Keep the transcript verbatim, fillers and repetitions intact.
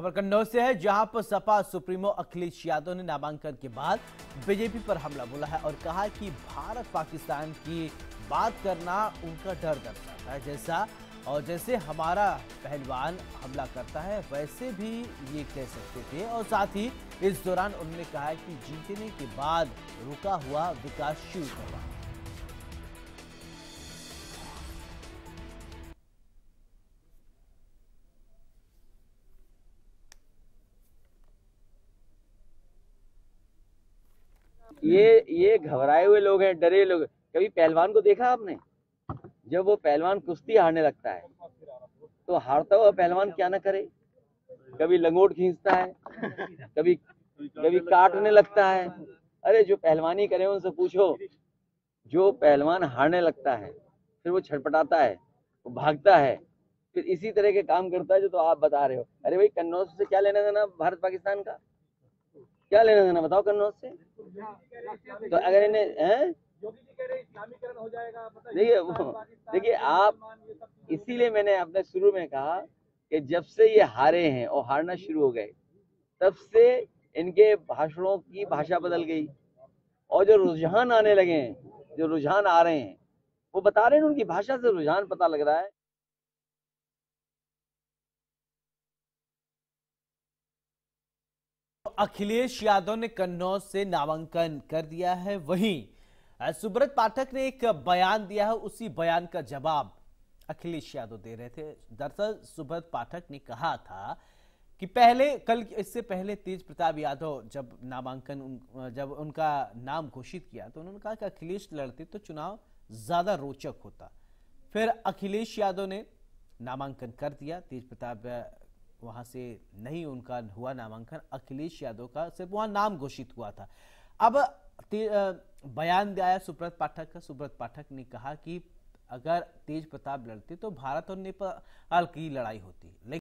खबर कन्नौज से है, जहां पर सपा सुप्रीमो अखिलेश यादव ने नामांकन के बाद बीजेपी पर हमला बोला है और कहा कि भारत पाकिस्तान की बात करना उनका डर दर्शाता है। जैसा और जैसे हमारा पहलवान हमला करता है वैसे भी ये कह सकते थे। और साथ ही इस दौरान उन्होंने कहा कि जीतने के बाद रुका हुआ विकास शुरू करना। ये ये घबराए हुए लोग हैं, डरे लोग। कभी पहलवान को देखा आपने? जब वो पहलवान कुश्ती हारने लगता है तो हारता हुआ पहलवान क्या ना करे, कभी लंगोट खींचता है, कभी कभी काटने लगता है। अरे जो पहलवानी करे उनसे पूछो। जो पहलवान हारने लगता है फिर वो छटपटाता है, वो भागता है, फिर इसी तरह के काम करता है जो तो आप बता रहे हो। अरे भाई, कन्नौज से क्या लेना देना भारत पाकिस्तान का? क्या लेना देना बताओ कन्नौज से? तो अगर इन्हें हो जाएगा, देखिए देखिए आप, इसीलिए मैंने अपने शुरू में कहा कि जब से ये हारे हैं और हारना शुरू हो गए तब से इनके भाषणों की भाषा बदल गई और जो रुझान आने लगे हैं, जो रुझान आ रहे हैं वो बता रहे हैं, उनकी भाषा से रुझान पता लग रहा है। अखिलेश यादव ने कन्नौज से नामांकन कर दिया है। वहीं सुब्रत पाठक ने एक बयान दिया है, उसी बयान का जवाब अखिलेश यादव दे रहे थे। दरअसल सुब्रत पाठक ने कहा था कि पहले कल इससे पहले तेज प्रताप यादव जब नामांकन उन, जब उनका नाम घोषित किया तो उन्होंने कहा कि अखिलेश लड़ते तो चुनाव ज्यादा रोचक होता। फिर अखिलेश यादव ने नामांकन कर दिया, तेज प्रताप वहां से नहीं उनका हुआ नामांकन, अखिलेश यादव का सिर्फ वहां नाम घोषित हुआ था। अब बयान आया सुब्रत पाठक का। सुब्रत पाठक ने कहा कि अगर तेज प्रताप लड़ते तो भारत और नेपाल की लड़ाई होती।